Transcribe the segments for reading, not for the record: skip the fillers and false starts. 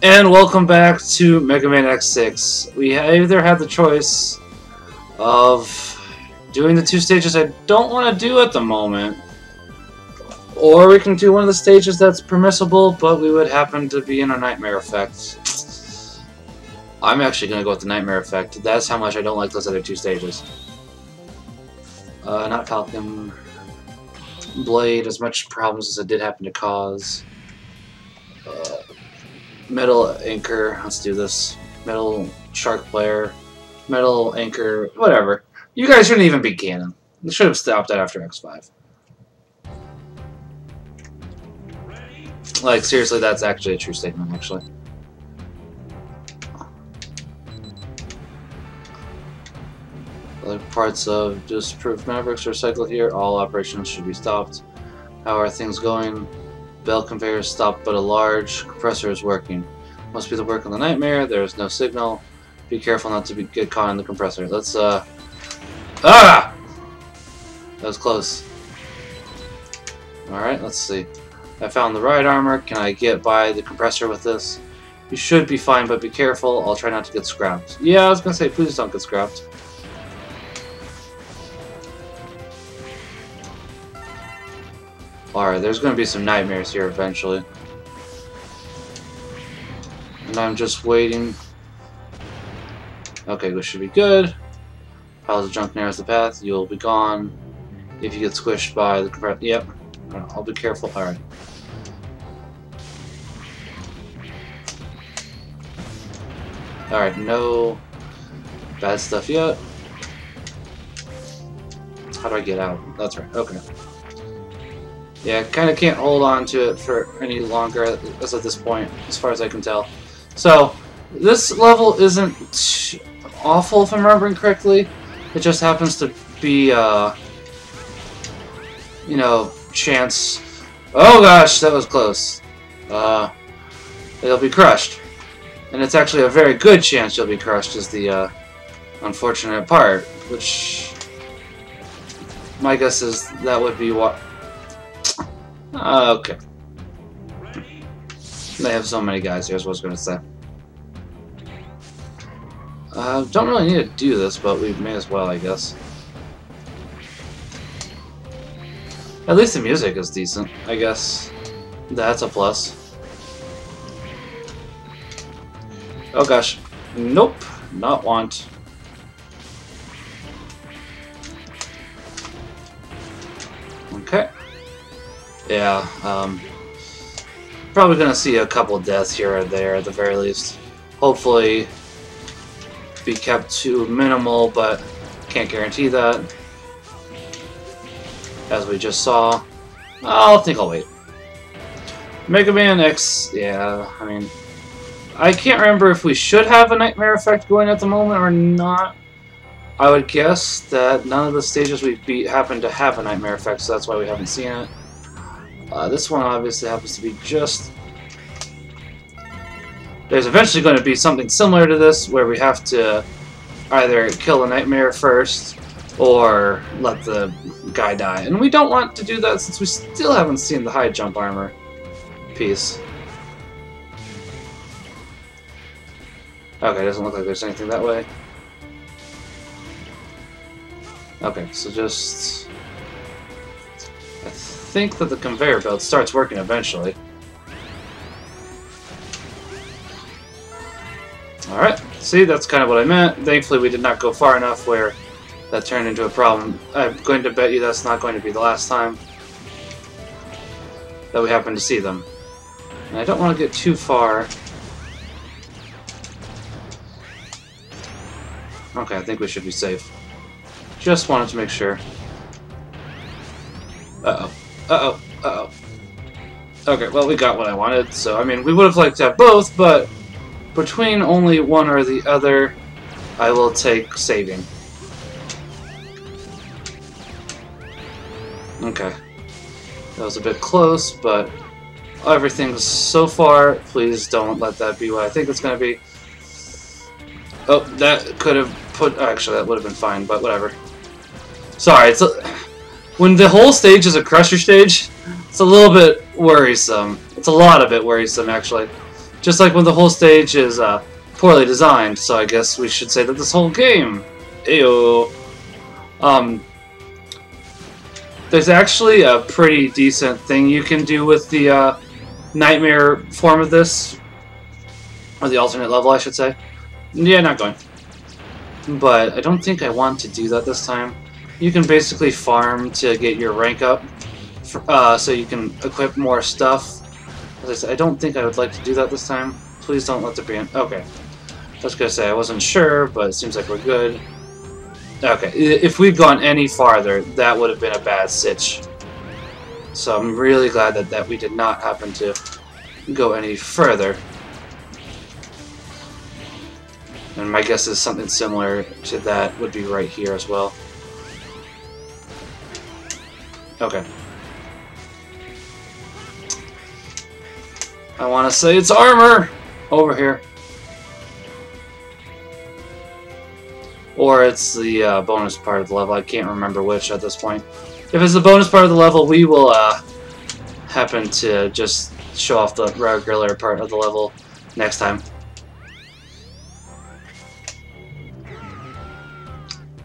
And welcome back to Mega Man X6. We either had the choice of doing the two stages I don't want to do at the moment, or we can do one of the stages that's permissible, but we would happen to be in a nightmare effect. I'm actually going to go with the nightmare effect. That's how much I don't like those other two stages. Not Falcon Blade, as much problems as it did happen to cause. Metal Anchor, let's do this. Metal Shark Player, Metal Anchor, whatever. You guys shouldn't even be canon. You should have stopped that after X5. Like, seriously, that's actually a true statement, actually. Other parts of Disproof Mavericks are cycled here. All operations should be stopped. How are things going? Bell conveyor is stopped, but a large compressor is working. Must be the work of the nightmare. There is no signal. Be careful not to get caught in the compressor. Let's, Ah! That was close. Alright, let's see. I found the ride armor. Can I get by the compressor with this? You should be fine, but be careful. I'll try not to get scrapped. Yeah, I was gonna say, please don't get scrapped. Alright, there's going to be some nightmares here eventually. And I'm just waiting. Okay, this should be good. Piles of junk narrows the path. You'll be gone if you get squished by the compressor. Yep. I'll be careful. Alright. Alright, no bad stuff yet. How do I get out? That's right. Okay. Yeah, I kind of can't hold on to it for any longer as at this point, as far as I can tell. So, this level isn't awful, if I'm remembering correctly. It just happens to be, you know, chance. Oh gosh, that was close. It'll be crushed. And it's actually a very good chance you'll be crushed is the unfortunate part, which my guess is that would be what... Okay. They have so many guys here is what I was going to say. Don't really need to do this, but we may as well, I guess. At least the music is decent, I guess. That's a plus. Oh gosh. Nope. Not want. Okay. Yeah, probably gonna see a couple deaths here or there at the very least. Hopefully be kept to minimal, but can't guarantee that. As we just saw. I think I'll wait. Mega Man X, yeah, I mean, I can't remember if we should have a nightmare effect going at the moment or not. I would guess that none of the stages we beat happen to have a nightmare effect, so that's why we haven't seen it. This one obviously happens to be just... There's eventually going to be something similar to this where we have to either kill a nightmare first or let the guy die. And we don't want to do that since we still haven't seen the high jump armor piece. Okay, doesn't look like there's anything that way. Okay, so just... I think that the conveyor belt starts working eventually. Alright, see, that's kind of what I meant. Thankfully we did not go far enough where that turned into a problem. I'm going to bet you that's not going to be the last time that we happen to see them. And I don't want to get too far. Okay, I think we should be safe. Just wanted to make sure. Uh-oh. Uh-oh, uh-oh. Okay, well, we got what I wanted, so, I mean, we would have liked to have both, but between only one or the other, I will take saving. Okay. That was a bit close, but everything's so far. Please don't let that be what I think it's going to be. Oh, that could have put... Actually, that would have been fine, but whatever. Sorry, it's... When the whole stage is a crusher stage, it's a little bit worrisome. It's a lot of it worrisome, actually. Just like when the whole stage is poorly designed, so I guess we should say that this whole game. Ew. There's actually a pretty decent thing you can do with the nightmare form of this. Or the alternate level, I should say. Yeah, not going. But I don't think I want to do that this time. You can basically farm to get your rank up, so you can equip more stuff. As I said, I don't think I would like to do that this time. Please don't let there be an... Okay. I was going to say I wasn't sure, but it seems like we're good. Okay, if we'd gone any farther, that would have been a bad sitch. So I'm really glad that, we did not happen to go any further. And my guess is something similar to that would be right here as well. Okay. I want to say it's armor! Over here. Or it's the bonus part of the level. I can't remember which at this point. If it's the bonus part of the level, we will happen to just show off the regular part of the level next time.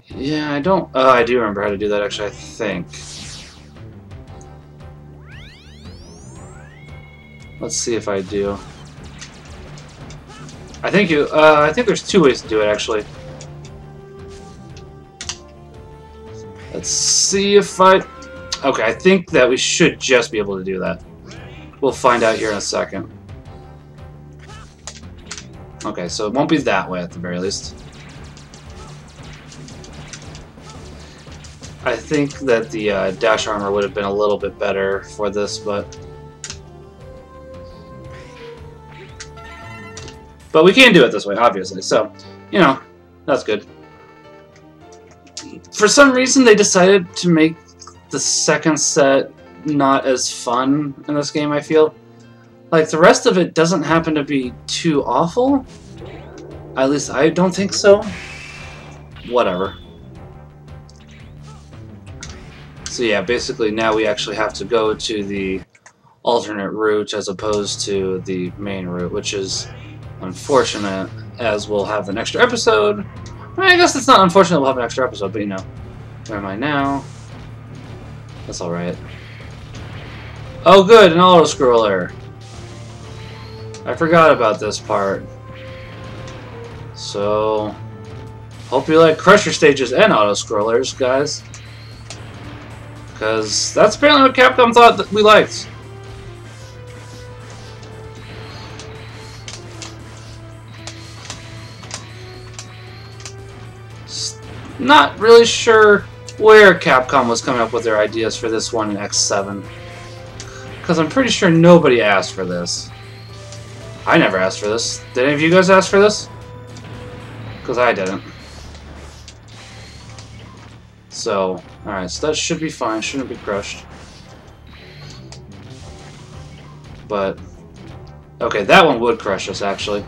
Yeah, I don't... Oh, I do remember how to do that, actually, I think. Let's see if I do. I think you... I think there's two ways to do it, actually. Let's see if I... Okay, I think that we should just be able to do that. We'll find out here in a second. Okay, so it won't be that way at the very least. I think that the dash armor would have been a little bit better for this, but we can do it this way, obviously, so, you know, that's good. For some reason, they decided to make the second set not as fun in this game, I feel. Like, the rest of it doesn't happen to be too awful. At least I don't think so. Whatever. So yeah, basically now we actually have to go to the alternate route as opposed to the main route, which is unfortunate, as we'll have an extra episode. I guess it's not unfortunate we'll have an extra episode, but you know. Where am I now? That's alright. Oh good, an auto-scroller! I forgot about this part. So... Hope you like Crusher stages and auto-scrollers, guys. Because that's apparently what Capcom thought that we liked. Not really sure where Capcom was coming up with their ideas for this one in X7. Because I'm pretty sure nobody asked for this. I never asked for this. Did any of you guys ask for this? Because I didn't. So, alright, so that should be fine, shouldn't be crushed. But, okay, that one would crush us, actually.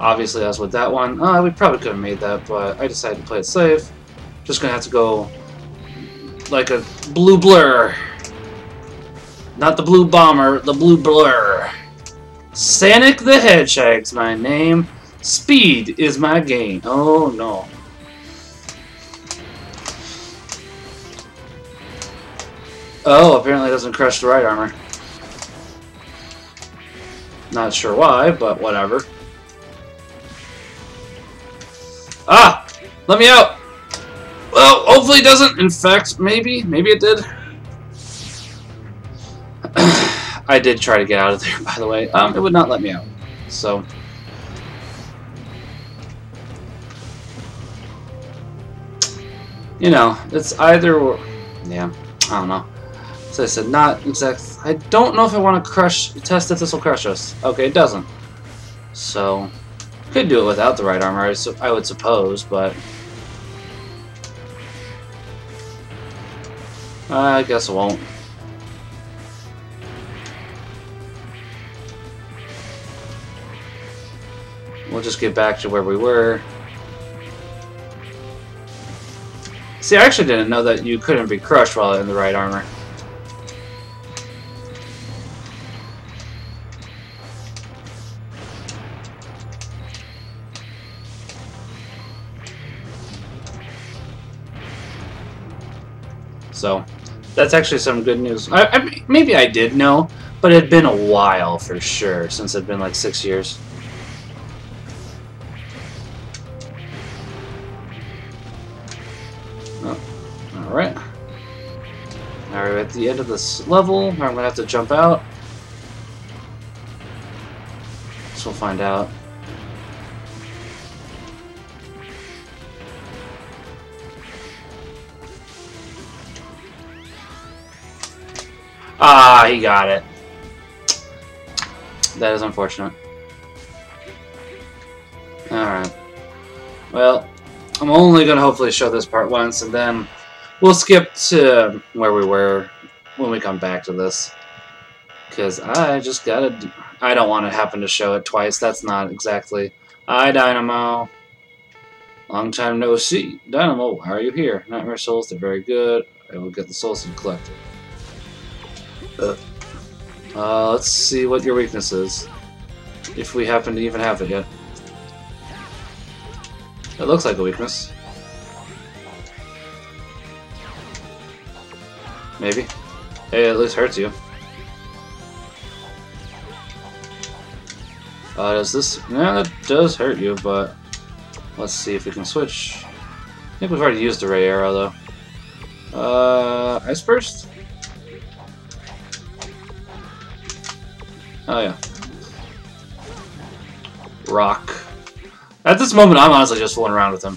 Obviously, that's with that one. We probably could have made that, but I decided to play it safe. Just gonna have to go like a blue blur. Not the blue bomber, the blue blur. Sonic the Hedgehog's my name. Speed is my game. Oh no. Oh, apparently it doesn't crush the right armor. Not sure why, but whatever. Ah! Let me out! Well, hopefully it doesn't. In fact, maybe. Maybe it did. I did try to get out of there, by the way. It would not let me out. So... You know, it's either, yeah, I don't know. So I said, not exact. I don't know if I want to test if this will crush us. Okay, it doesn't. So, could do it without the right armor, I would suppose, but I guess it won't. We'll just get back to where we were. See, I actually didn't know that you couldn't be crushed while in the right armor. So that's actually some good news. Maybe I did know, but it had been a while for sure, since it had been like 6 years. Oh, alright. Now we're at the end of this level. I'm going to have to jump out. Guess we'll find out. Ah, he got it. That is unfortunate. Alright. Well, I'm only going to hopefully show this part once, and then we'll skip to where we were when we come back to this. Because I just gotta... I don't want to happen to show it twice. That's not exactly... Hi, Dynamo. Long time no see. Dynamo, why are you here? Nightmare Souls, they're very good. I will get the souls and collect it. Let's see what your weakness is, if we happen to even have it yet. It looks like a weakness. Maybe. Hey, it at least hurts you. Does this... Yeah, it does hurt you, but... Let's see if we can switch. I think we've already used the Ray Arrow, though. Ice Burst? Oh yeah. Rock. At this moment, I'm honestly just fooling around with him.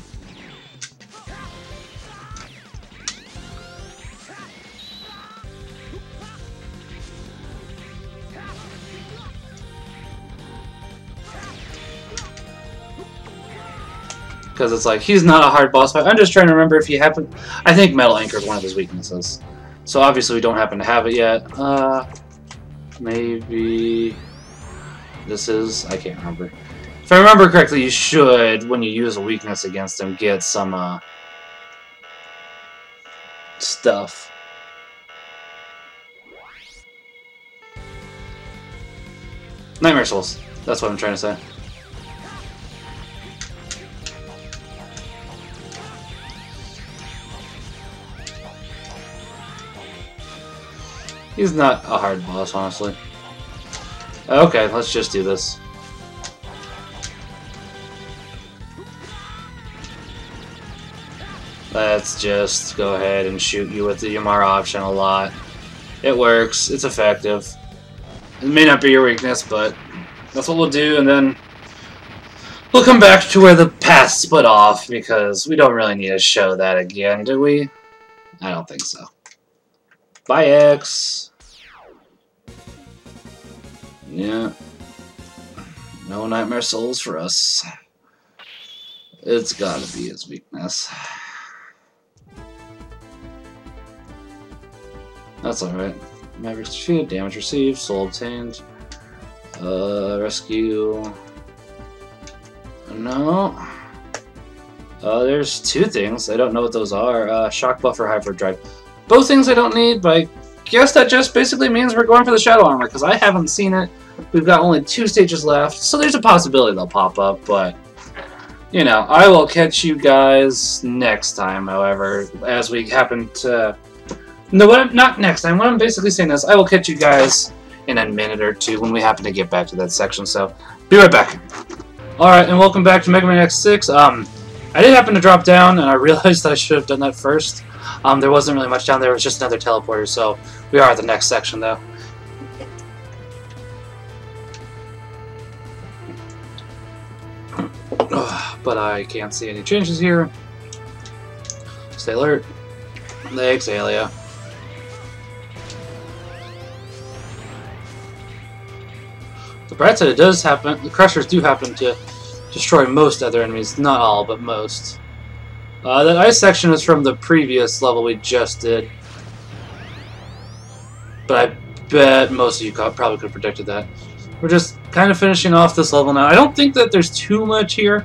Because it's like, he's not a hard boss fight. I'm just trying to remember if he happened... I think Metal Anchor is one of his weaknesses. So obviously we don't happen to have it yet. Maybe this is... I can't remember. If I remember correctly, you should, when you use a weakness against him, get some stuff. Nightmare Souls. That's what I'm trying to say. He's not a hard boss, honestly. Okay, let's just do this. Let's just go ahead and shoot you with the EMR option a lot. It works, it's effective. It may not be your weakness, but that's what we'll do, and then we'll come back to where the path split off, because we don't really need to show that again, do we? I don't think so. Bye, X. Yeah. No Nightmare Souls for us. It's gotta be his weakness. That's alright. Mavericks defeated, damage received, soul obtained. Rescue. No. There's two things. I don't know what those are. Shock buff or hyperdrive. Both things I don't need, but I guess that just basically means we're going for the Shadow Armor, because I haven't seen it. We've got only 2 stages left, so there's a possibility they'll pop up, but, you know, I will catch you guys next time, however, as we happen to... No, not next time. What I'm basically saying is I will catch you guys in a minute or two when we happen to get back to that section, so be right back. Alright, and welcome back to Mega Man X6. I did happen to drop down, and I realized that I should have done that first. There wasn't really much down there, it was just another teleporter, so we are at the next section though. But I can't see any changes here. Stay alert. The Exalia. The bright side, it does happen, the crushers do happen to destroy most other enemies, not all, but most. That ice section is from the previous level we just did. But I bet most of you probably could have predicted that. We're just kind of finishing off this level now. I don't think that there's too much here.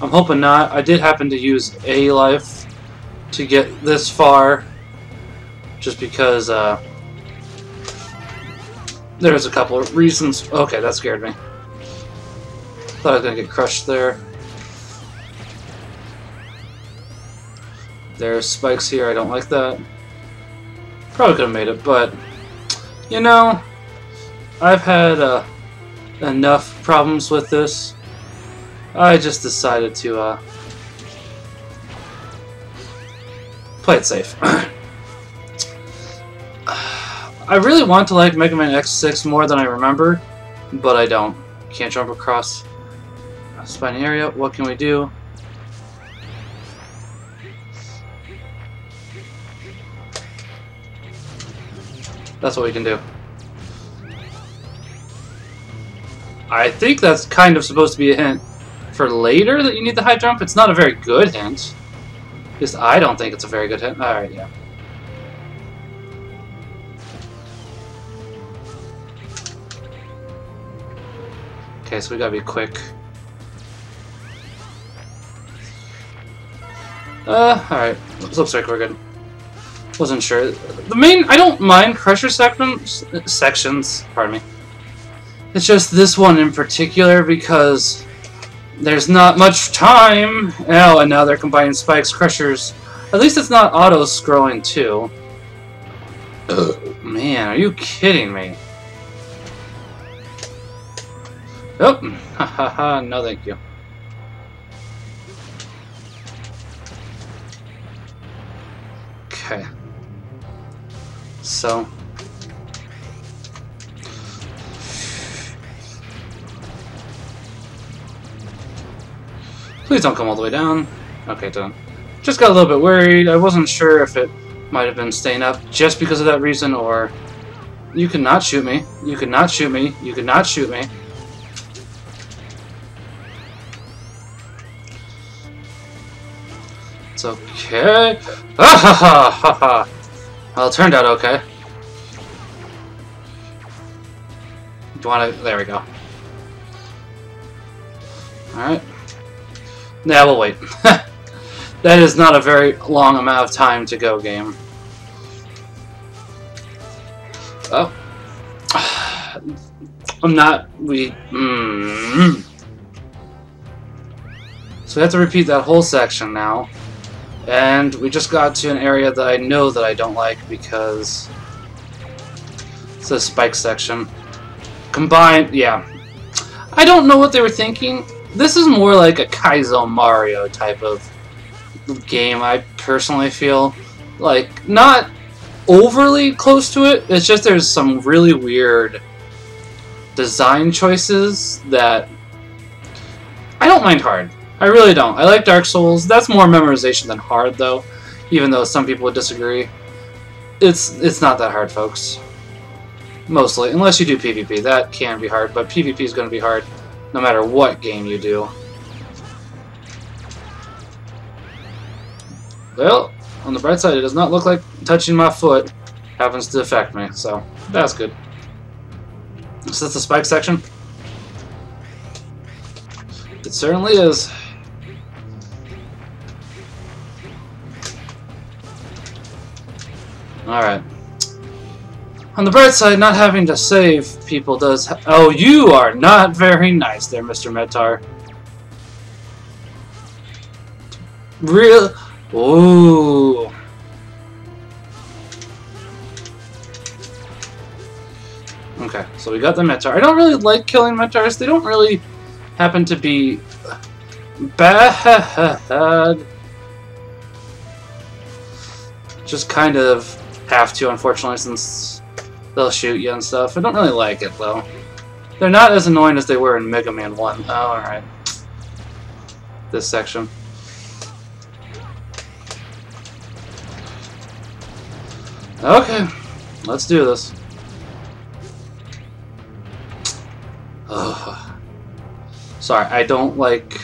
I'm hoping not. I did happen to use a life to get this far. Just because there's a couple of reasons. Okay, that scared me. Thought I was going to get crushed there. There's spikes here, I don't like that. Probably could have made it, but you know, I've had enough problems with this. I just decided to play it safe. I really want to like Mega Man X6 more than I remember, but I don't. Can't jump across a spiny area. What can we do? That's what we can do. I think that's kind of supposed to be a hint for later that you need the high jump. It's not a very good hint. At least I don't think it's a very good hint. Alright, yeah. Okay, so we gotta be quick. Alright. Looks like we're good. Wasn't sure. I don't mind Crusher sections, pardon me. It's just this one in particular because there's not much time. Oh, and now they're combining spikes, Crushers. At least it's not auto-scrolling too. Man, are you kidding me? Oh, ha ha ha, no thank you. Okay. So. Please don't come all the way down. Okay, done. Just got a little bit worried. I wasn't sure if it might have been staying up just because of that reason or... You cannot shoot me. You cannot shoot me. You cannot shoot me. It's okay. Ah ha ha ha ha! Well, it turned out okay. Do you wanna... There we go. Alright. Now we'll wait. That is not a very long amount of time to go, game. Oh. I'm not... We... Mm-hmm. So we have to repeat that whole section now. And we just got to an area that I know that I don't like because it's a spike section. Combined, yeah. I don't know what they were thinking. This is more like a Kaizo Mario type of game, I personally feel. Like, not overly close to it, it's just there's some really weird design choices that I don't mind hard. I really don't. I like Dark Souls. That's more memorization than hard, though, even though some people would disagree. It's not that hard, folks. Mostly. Unless you do PvP. That can be hard, but PvP is going to be hard no matter what game you do. Well, on the bright side, it does not look like touching my foot happens to affect me, so that's good. Is this the spike section? It certainly is. Alright. On the bright side, not having to save people does... Oh, you are not very nice there, Mr. Metar. Real... Ooh. Okay, so we got the Metar. I don't really like killing Metars. They don't really happen to be bad. Just kind of... have to, unfortunately, since they'll shoot you and stuff. I don't really like it, though. They're not as annoying as they were in Mega Man 1. Oh, alright. This section. Okay. Let's do this. Ugh. Sorry, I don't like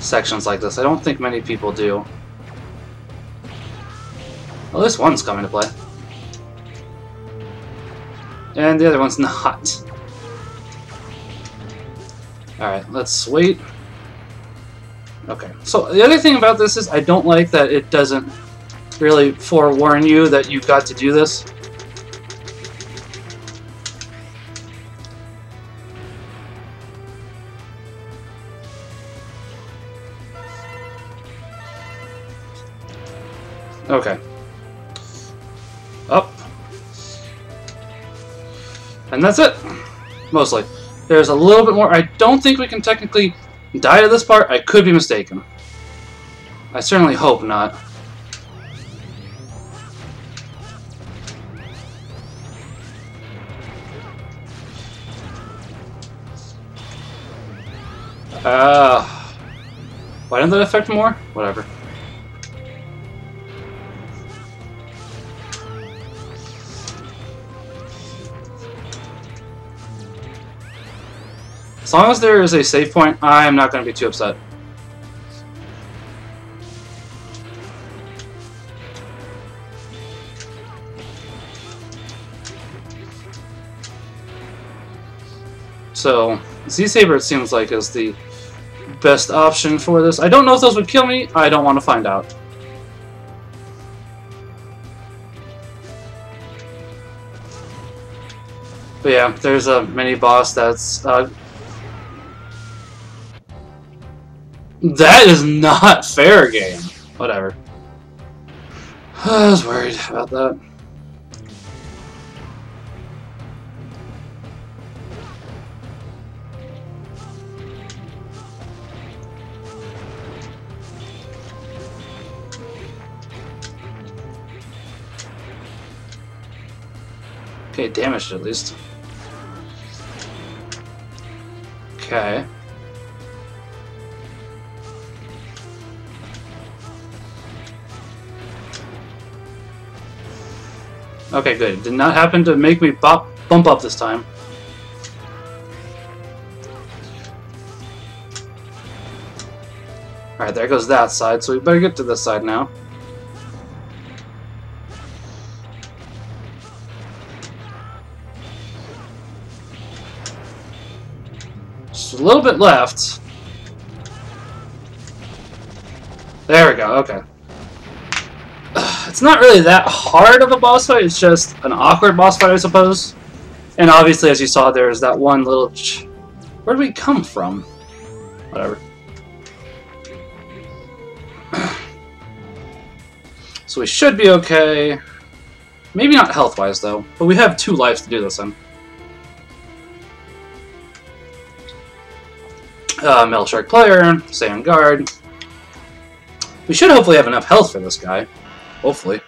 sections like this. I don't think many people do. Well, this one's coming to play. And the other one's not. Alright, let's wait. Okay, so the other thing about this is I don't like that it doesn't really forewarn you that you've got to do this. Okay. Up. And that's it, mostly. There's a little bit more. I don't think we can technically die to this part. I could be mistaken. I certainly hope not. Why didn't that affect more? Whatever. As long as there is a save point, I am not going to be too upset. So, Z-Saber, it seems like, is the best option for this. I don't know if those would kill me. I don't want to find out. But yeah, there's a mini boss that's that is not fair game. Whatever. I was worried about that. Okay, damaged at least. Okay. Okay, good. Did not happen to make me bump up this time. Alright, there goes that side, so we better get to this side now. Just a little bit left. There we go, okay. It's not really that hard of a boss fight, it's just an awkward boss fight, I suppose. And obviously, as you saw, there's that one little... Where did we come from? Whatever. So we should be okay. Maybe not health-wise, though. But we have 2 lives to do this in. Metal Shark Player, stay on guard. We should hopefully have enough health for this guy. Hopefully.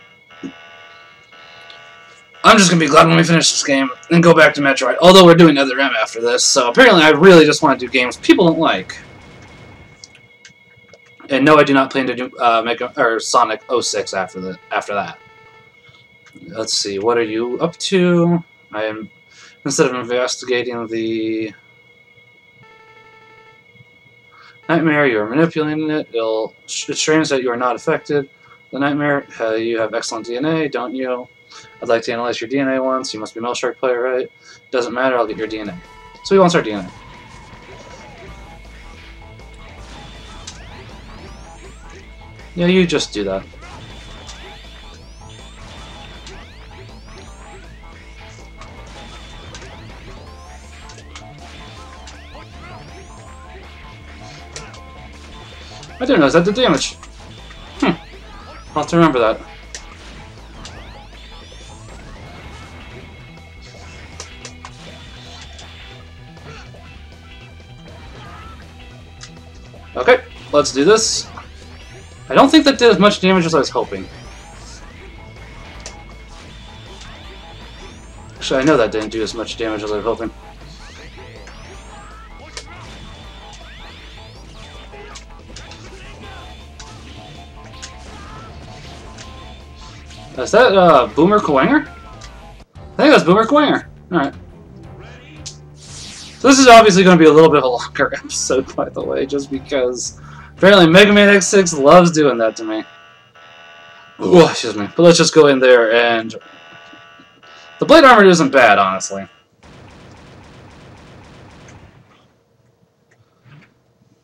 I'm just going to be glad when we finish this game and go back to Metroid. Although we're doing Nether M after this, so apparently I really just want to do games people don't like. And no, I do not plan to do Sonic 06 after that. Let's see, what are you up to? I am, instead of investigating the nightmare, you are manipulating it. It's strange that you are not affected. The nightmare, you have excellent DNA, don't you? I'd like to analyze your DNA once. You must be a Metal Shark Player, right? Doesn't matter, I'll get your DNA. So he wants our DNA. Yeah, you just do that. I didn't realize that did damage. I'll have to remember that. Okay, let's do this. I don't think that did as much damage as I was hoping. Actually, I know that didn't do as much damage as I was hoping. Is that Boomer Kwanger? I think that's Boomer Kwanger. Alright. So this is obviously going to be a little bit of a longer episode, by the way, just because apparently Mega Man X6 loves doing that to me. Ooh, excuse me. But let's just go in there and... The Blade Armor isn't bad, honestly.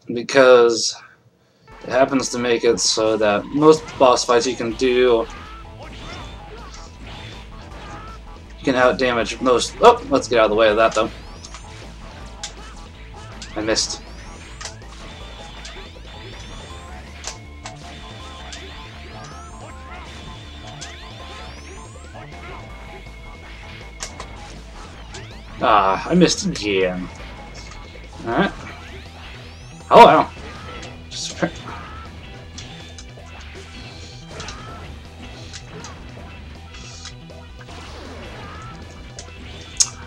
Because it happens to make it so that most boss fights you can do... can out-damage most... Oh, let's get out of the way of that, though. I missed. Ah, I missed the GM. Alright. Oh wow.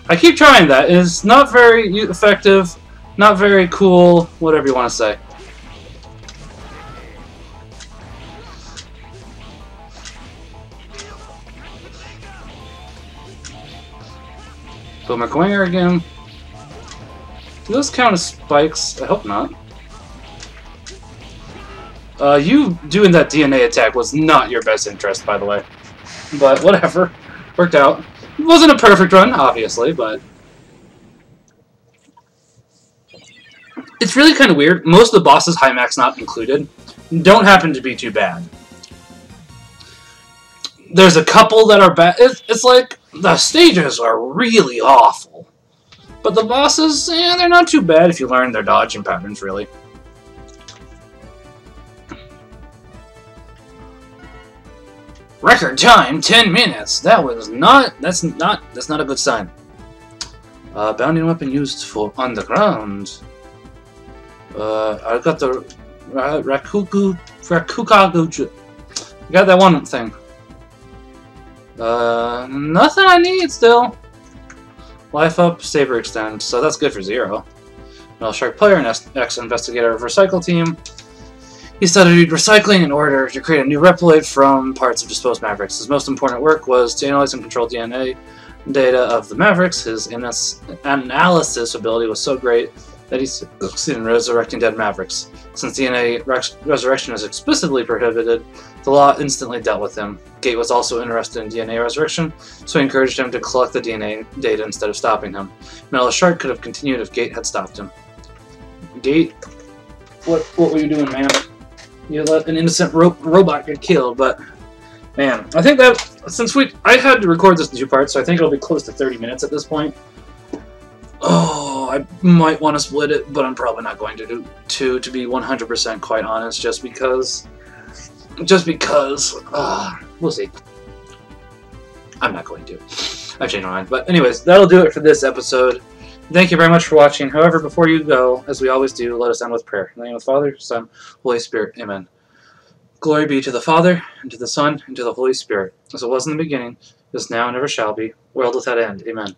I keep trying that. It's not very effective, not very cool, whatever you want to say. Boomer Kwanger again. Do those count as spikes? I hope not. You doing that DNA attack was not your best interest, by the way. But whatever. Worked out. It wasn't a perfect run, obviously, but... It's really kind of weird. Most of the bosses, Hi-Max not included, don't happen to be too bad. There's a couple that are bad. It's like... The stages are really awful, but the bosses, eh, they're not too bad if you learn their dodging patterns, really. Record time, 10 minutes. That's not a good sign. Bounding weapon used for underground. I got the Rakukagu. I got that one thing. Nothing I need still. Life up, saber extend, so that's good for 0. Metal Shark Player and ex-investigator of Recycle Team. He studied recycling in order to create a new Reploid from parts of Disposed Mavericks. His most important work was to analyze and control DNA data of the Mavericks. His analysis ability was so great that he succeeded in resurrecting dead Mavericks. Since DNA resurrection is explicitly prohibited, the law instantly dealt with him. Gate was also interested in DNA resurrection, so he encouraged him to collect the DNA data instead of stopping him. Metal Shark could have continued if Gate had stopped him. Gate, what were you doing, man? You let an innocent robot get killed, but man, I think that since I had to record this in 2 parts, so I think it'll be close to 30 minutes at this point. Oh, I might want to split it, but I'm probably not going to do two, to be 100% quite honest, just because, we'll see. I'm not going to. I've changed my mind. But anyways, that'll do it for this episode. Thank you very much for watching. However, before you go, as we always do, let us end with prayer. In the name of the Father, Son, Holy Spirit. Amen. Glory be to the Father, and to the Son, and to the Holy Spirit, as it was in the beginning, is now, and ever shall be, world without end. Amen.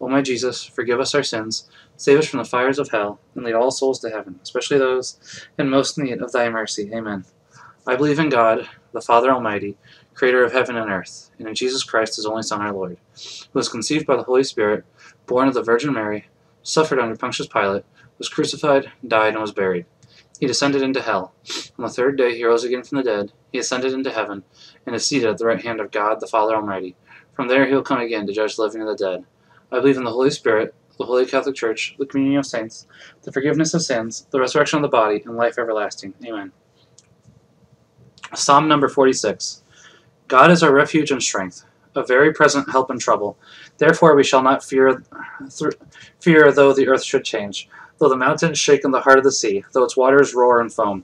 O my Jesus, forgive us our sins, save us from the fires of hell, and lead all souls to heaven, especially those in most need of thy mercy. Amen. I believe in God, the Father Almighty, creator of heaven and earth, and in Jesus Christ, his only Son, our Lord, who was conceived by the Holy Spirit, born of the Virgin Mary, suffered under Pontius Pilate, was crucified, died, and was buried. He descended into hell. On the 3rd day he rose again from the dead, he ascended into heaven, and is seated at the right hand of God, the Father Almighty. From there he will come again to judge the living and the dead. I believe in the Holy Spirit, the Holy Catholic Church, the communion of saints, the forgiveness of sins, the resurrection of the body, and life everlasting. Amen. Psalm number 46. God is our refuge and strength, a very present help in trouble. Therefore we shall not fear though the earth should change, though the mountains shake in the heart of the sea, though its waters roar and foam.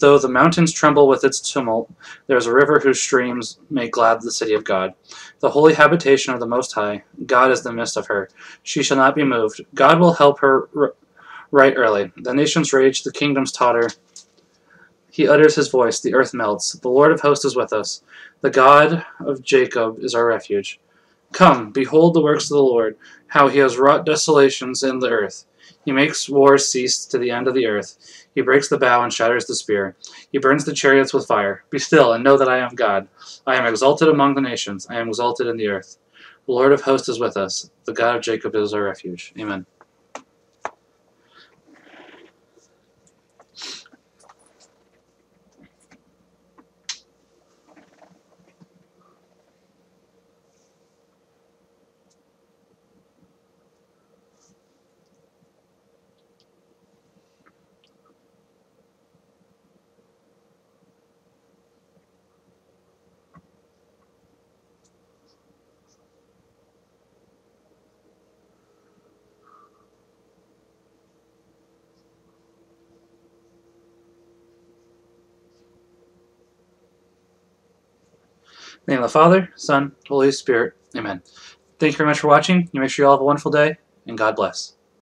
Though the mountains tremble with its tumult, there is a river whose streams make glad the city of God, the holy habitation of the Most High. God is the midst of her. She shall not be moved. God will help her right early. The nations rage, the kingdoms totter. He utters his voice, the earth melts. The Lord of hosts is with us. The God of Jacob is our refuge. Come, behold the works of the Lord, how he has wrought desolations in the earth. He makes war cease to the end of the earth. He breaks the bow and shatters the spear. He burns the chariots with fire. Be still, and know that I am God. I am exalted among the nations. I am exalted in the earth. The Lord of hosts is with us. The God of Jacob is our refuge. Amen. In the name of the Father, Son, Holy Spirit. Amen. Thank you very much for watching. You make sure you all have a wonderful day. and God bless.